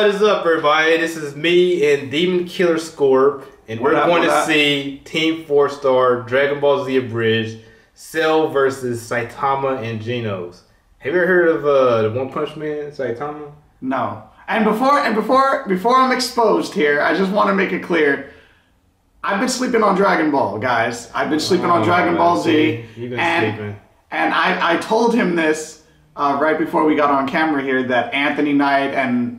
What is up, everybody? This is me and Demon Killer Scorp, and we're going to see Team 4-Star Dragon Ball Z Abridged, Cell versus Saitama and Genos. Have you ever heard of the One Punch Man, Saitama? No. And before I'm exposed here, I just want to make it clear. I've been sleeping on Dragon Ball, guys. I've been sleeping on Dragon Ball Z. You've been sleeping. And I told him this right before we got on camera here, that Anthony Knight and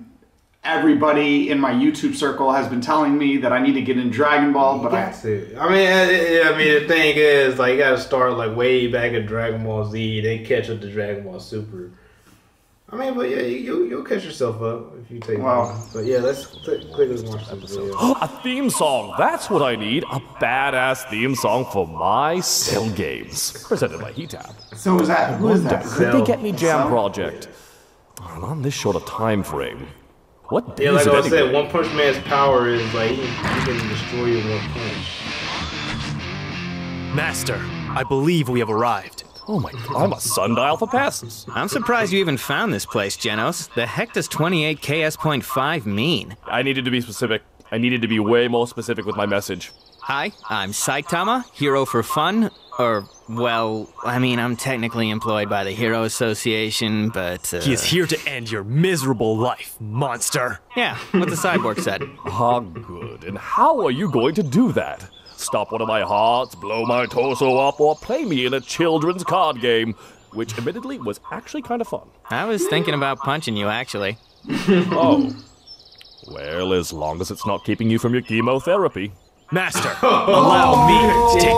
everybody in my YouTube circle has been telling me that I need to get in Dragon Ball. But I mean, the thing is, like, you got to start like way back at Dragon Ball Z, then catch up to Dragon Ball Super. I mean, but yeah, you'll catch yourself up if you take it. But yeah, let's click this one episode. A theme song! That's what I need! A badass theme song for my Cell games. Presented by Heatab. So is that? Who is that? Could they get me Jam Project? I'm on this short a time frame. What day is it anyway? Yeah, like I said, One Punch Man's power is like, he can destroy you in one punch. Master, I believe we have arrived. Oh my god, I'm a sundial for passes. I'm surprised you even found this place, Genos. The heck does 28KS.5 mean? I needed to be specific. I needed to be way more specific with my message. Hi, I'm Saitama, hero for fun, or, well, I mean, I'm technically employed by the Hero Association, but, He is here to end your miserable life, monster. Yeah, what the cyborg said. Ah, good. And how are you going to do that? Stop one of my hearts, blow my torso up, or play me in a children's card game, which admittedly was actually kind of fun. I was thinking about punching you, actually. Oh. Well, as long as it's not keeping you from your chemotherapy. Master, allow me to take the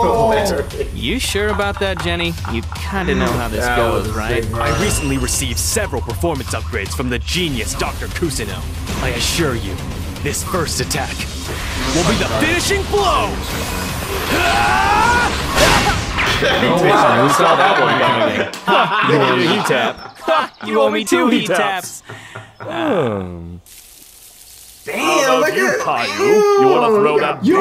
moment. You sure about that, Jenny? You kind of know how this goes, right? I recently received several performance upgrades from the genius Dr. Kusineau. I assure you, this first attack will be the finishing blow! Who saw that one coming? You owe me a Heatab. You owe me two Heatabs. Damn, look at you, Caillou. You want to throw that punch now?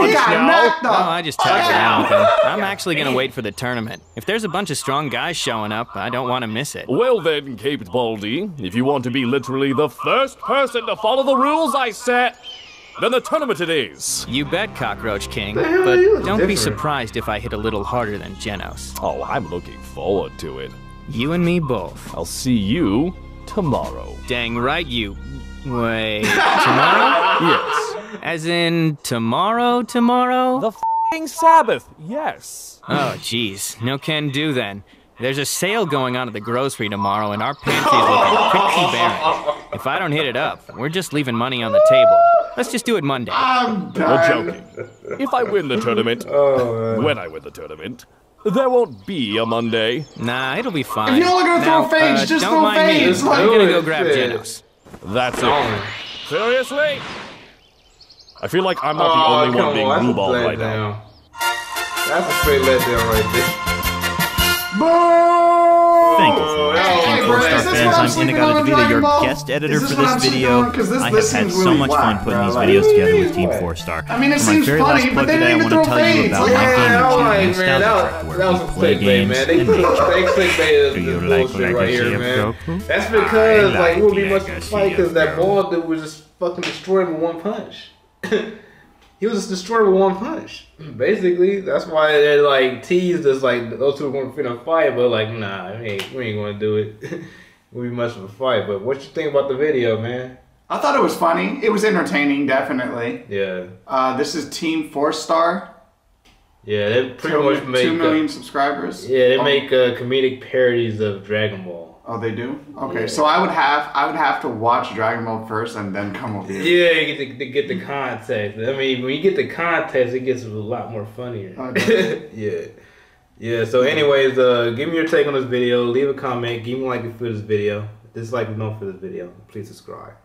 No, I just tapped it out. I'm actually going to wait for the tournament. If there's a bunch of strong guys showing up, I don't want to miss it. Well then, Caped Baldy, if you want to be literally the first person to follow the rules I set, then the tournament it is. You bet, Cockroach King. But don't be surprised if I hit a little harder than Genos. Oh, I'm looking forward to it. You and me both. I'll see you tomorrow. Dang right you... Wait, tomorrow? Yes. As in, tomorrow? The f***ing Sabbath, yes. Oh, jeez. No can do, then. There's a sale going on at the grocery tomorrow, and our pantry's looking pretty barren. If I don't hit it up, we're just leaving money on the table. Let's just do it Monday. I'm done. We're joking. If I win the tournament, when I win the tournament, there won't be a Monday. Nah, it'll be fine. If you're only gonna throw fades, just throw fades. Don't mind me. I'm gonna go grab Genos. That's it. Seriously? I feel like I'm not the only one being blueballed right now. That's a straight letdown right there. Boom! Thank you for watching, Team 4-Star fans. I'm Inagata Davila, your guest editor for this video. I have had so much fun putting these videos together with Team 4-Star. I mean, it seems funny, but they didn't even throw fades. That was a clickbait, man. They clickbaited this bullshit right here, man. That's because, like, we'll be much fight because that ball dude was just fucking destroyed with one punch. He was destroyed with one punch. Basically, that's why they like teased us like those two were gonna fight, but like nah, we ain't gonna do it. We much of a fight. But what you think about the video, man? I thought it was funny. It was entertaining, definitely. Yeah. This is Team 4-Star. Yeah, they pretty much make 2 million subscribers. Yeah, they make comedic parodies of Dragon Ball. Oh, they do? Okay, yeah. So I would have to watch Dragon Ball first and then come over here. Yeah, you get to get the context. I mean, when you get the context, it gets a lot more funnier. Okay. Yeah. So, anyways, give me your take on this video. Leave a comment. Give me a like for this video. Dislike if you don't for this video. Please subscribe.